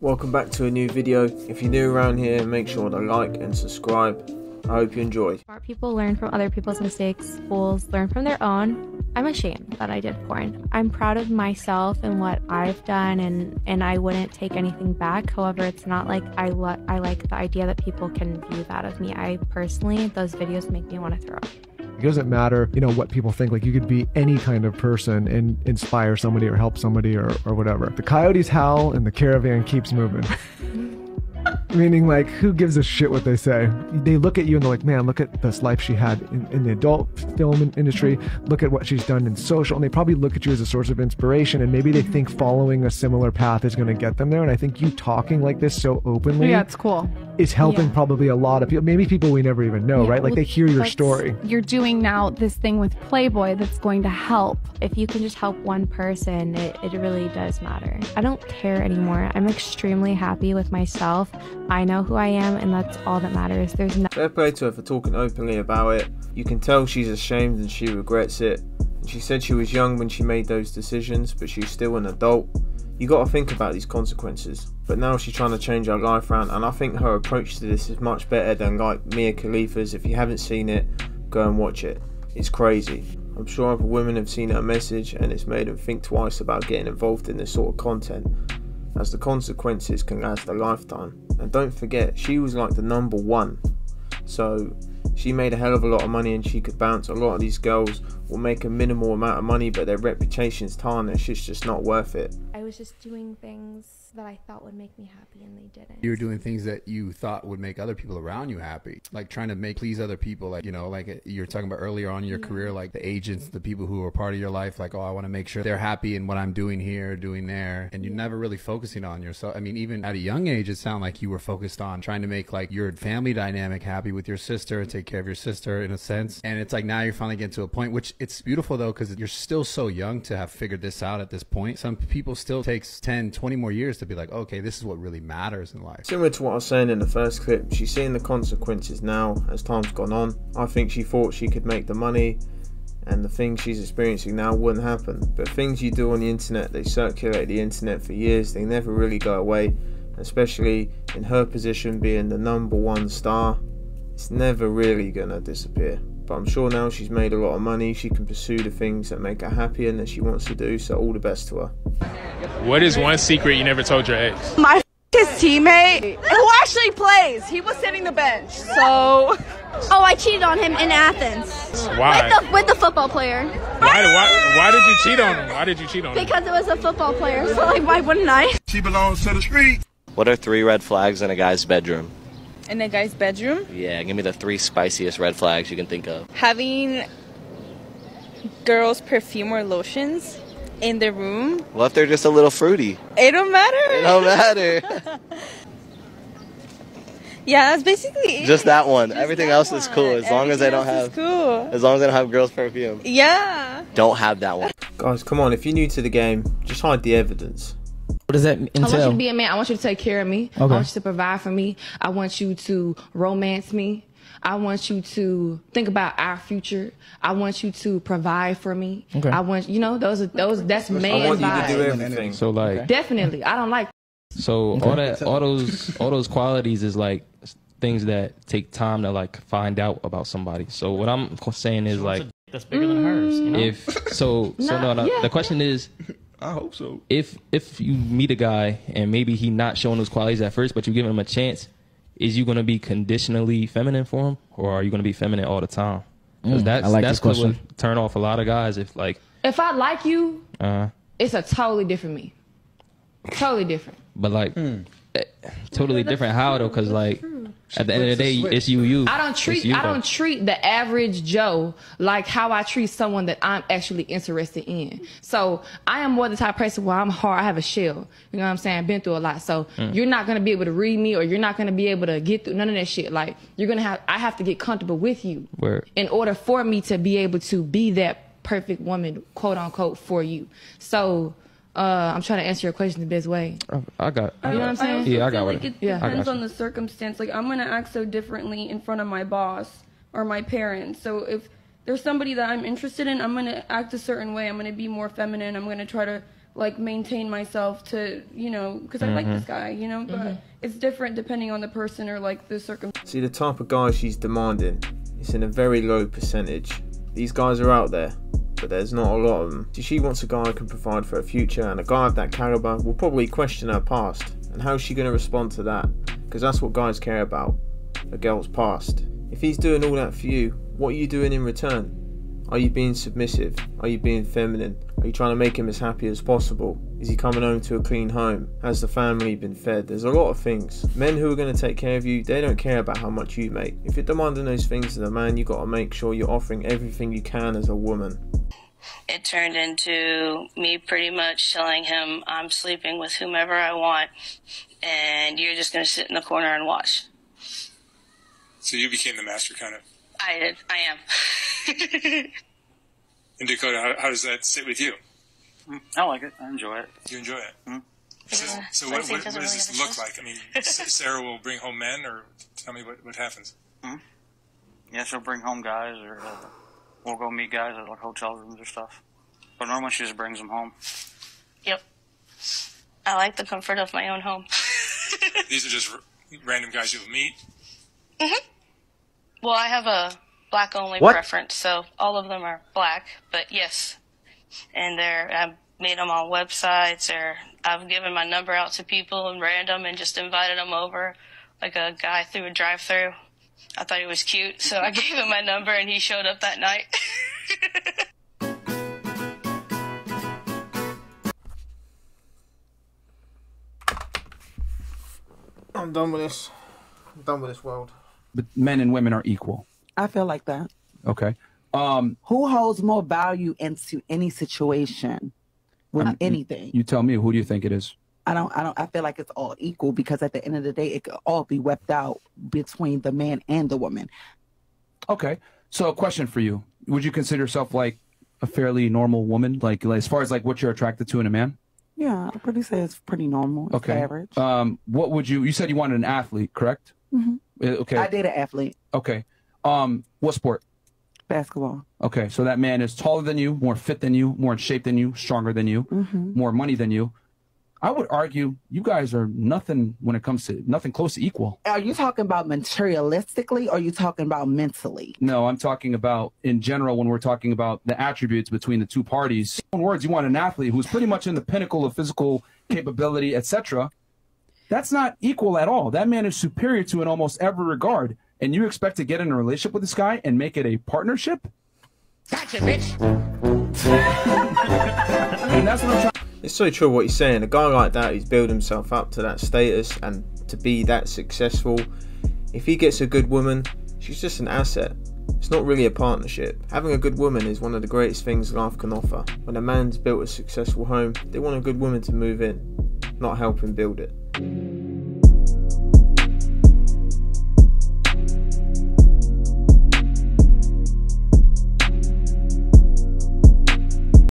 Welcome back to a new video. If you're new around here, make sure to like and subscribe. I hope you enjoyed. Smart people learn from other people's mistakes, fools learn from their own. I'm ashamed that I did porn. I'm proud of myself and what I've done, and I wouldn't take anything back. However, it's not like I like the idea that people can view that of me. I personally, those videos make me want to throw up. It doesn't matter, you know, what people think. Like, you could be any kind of person and inspire somebody or help somebody or whatever. The coyotes howl and the caravan keeps moving. Meaning, like, who gives a shit what they say? They look at you and they're like, man, look at this life she had in the adult film industry. Look at what she's done in social. And they probably look at you as a source of inspiration. And maybe they think following a similar path is going to get them there. And I think you talking like this so openly. Yeah, it's cool. It's helping probably a lot of people, maybe people we never even know, right? Like, they hear your story. You're doing now this thing with Playboy that's going to help. If you can just help one person, it really does matter. I don't care anymore. I'm extremely happy with myself. I know who I am, and that's all that matters. There's no fair play to her for talking openly about it. You can tell she's ashamed and she regrets it. She said she was young when she made those decisions, but she's still an adult. You gotta think about these consequences. But now she's trying to change her life around, and I think her approach to this is much better than like Mia Khalifa's. If you haven't seen it, go and watch it. It's crazy. I'm sure other women have seen her message and it's made them think twice about getting involved in this sort of content, as the consequences can last a lifetime. And don't forget, she was like the #1. So she made a hell of a lot of money and she could bounce. A lot of these girls will make a minimal amount of money, but their reputation's tarnished. It's just not worth it. I was just doing things that I thought would make me happy and they didn't. You were doing things that you thought would make other people around you happy. Like trying to please other people. Like, you know, like you were talking about earlier on in your career, like the agents, the people who are part of your life, like, oh, I want to make sure they're happy in what I'm doing here, doing there. And you're never really focusing on yourself. I mean, even at a young age, it sounded like you were focused on trying to make like your family dynamic happy with your sister and take care of your sister in a sense. And it's like now you're finally getting to a point, which it's beautiful though, because you're still so young to have figured this out at this point. Some people still takes 10-20 more years to be like, okay, this is what really matters in life. Similar to what I was saying in the first clip, she's seeing the consequences now as time's gone on. I think she thought she could make the money, and the things she's experiencing now wouldn't happen. But things you do on the internet, they circulate the internet for years, they never really go away, especially in her position being the #1 star. It's never really gonna disappear. But I'm sure now she's made a lot of money, she can pursue the things that make her happy and that she wants to do, so all the best to her. What is one secret you never told your ex? My his teammate, who actually plays, he was sitting the bench, so... Oh, I cheated on him in Athens. Why? With the football player. Why did you cheat on him? Why did you cheat on him? Because it was a football player, so like, why wouldn't I? She belongs to the streets. What are 3 red flags in a guy's bedroom? In a guy's bedroom? Yeah, give me the 3 spiciest red flags you can think of. Having girls' perfume or lotions in the room. Well, if they're just a little fruity. It don't matter. It don't matter. Yeah, that's basically it. Just that one. Just everything that else one. Is cool as long as they don't have. Cool. As long as they don't have girls' perfume. Yeah. Don't have that one. Guys, come on. If you're new to the game, just hide the evidence. What does that entail? I want you to be a man. I want you to take care of me. Okay. I want you to provide for me. I want you to romance me. I want you to think about our future. I want you to provide for me. Okay. I want, you know, that's man. I want you to do everything. So like, definitely, I don't like. So all those qualities is like things that take time to like find out about somebody. So what I'm saying is like that's bigger than hers. You know? If so, no. The question is. I hope so. If you meet a guy and maybe he not showing those qualities at first, but you give him a chance, is you gonna be conditionally feminine for him, or are you gonna be feminine all the time? Because that's what would turn off a lot of guys. If like I like you, it's a totally different me, totally different. But like totally different how though? Because like. At the end of the day, it's you. I don't treat the average Joe like how I treat someone that I'm actually interested in. So I am more the type of person where I'm hard. I have a shell. You know what I'm saying? I've been through a lot. So you're not going to be able to read me, or you're not going to be able to get through none of that shit. Like I have to get comfortable with you in order for me to be able to be that perfect woman, quote unquote, for you. So. I'm trying to answer your question the best way. I got. You know what I'm saying? Yeah, I got like it. Yeah. Depends on the circumstance. Like I'm gonna act so differently in front of my boss or my parents. So if there's somebody that I'm interested in, I'm gonna act a certain way. I'm gonna be more feminine. I'm gonna try to like maintain myself to, you know, because I like this guy, you know, but it's different depending on the person or like the circumstance. See, the type of guy she's demanding, it's in a very low percentage. These guys are out there, but there's not a lot of them. See, she wants a guy who can provide for her future, and a guy of that caliber will probably question her past. And how is she going to respond to that? Because that's what guys care about, a girl's past. If he's doing all that for you, what are you doing in return? Are you being submissive? Are you being feminine? Are you trying to make him as happy as possible? Is he coming home to a clean home? Has the family been fed? There's a lot of things. Men who are going to take care of you, they don't care about how much you make. If you're demanding those things as a man, you've got to make sure you're offering everything you can as a woman. It turned into me pretty much telling him, I'm sleeping with whomever I want, and you're just going to sit in the corner and watch. So you became the master, kind of? I did. I am. And Dakota, how does that sit with you? I like it. I enjoy it. You enjoy it? Mm-hmm. So what does really this look like? I mean, Sarah will bring home men, or tell me what happens? Mm-hmm. Yeah, she'll bring home guys, or we'll go meet guys at like hotel rooms or stuff. But normally she just brings them home. Yep. I like the comfort of my own home. These are just random guys you'll meet? Mm-hmm. Well, I have a black only preference, so all of them are black, but yes. And I've made them on websites, or I've given my number out to people and random and just invited them over, like a guy through a drive-thru. I thought he was cute, so I gave him my number and he showed up that night. I'm done with this. I'm done with this world. But men and women are equal. I feel like that. Okay. Who holds more value into any situation with anything? You tell me, who do you think it is? I feel like it's all equal, because at the end of the day, it could all be wept out between the man and the woman. Okay. So a question for you. Would you consider yourself like a fairly normal woman? Like as far as like what you're attracted to in a man? Yeah, I'd probably say it's pretty normal. It's okay. Average. What would you said you wanted an athlete, correct? Okay. I did an athlete. Okay. What sport? Basketball. Okay, so that man is taller than you, more fit than you, more in shape than you, stronger than you, more money than you. I would argue you guys are nothing when it comes to nothing close to equal. Are you talking about materialistically, or are you talking about mentally? No, I'm talking about in general when we're talking about the attributes between the two parties. In words, you want an athlete who's pretty much in the pinnacle of physical capability, etc. That's not equal at all. That man is superior to in almost every regard. And you expect to get in a relationship with this guy and make it a partnership? Gotcha, bitch. And that's what I'm trying. It's so true what he's saying. A guy like that, he's built himself up to that status and to be that successful. If he gets a good woman, she's just an asset. It's not really a partnership. Having a good woman is one of the greatest things life can offer. When a man's built a successful home, they want a good woman to move in, not help him build it.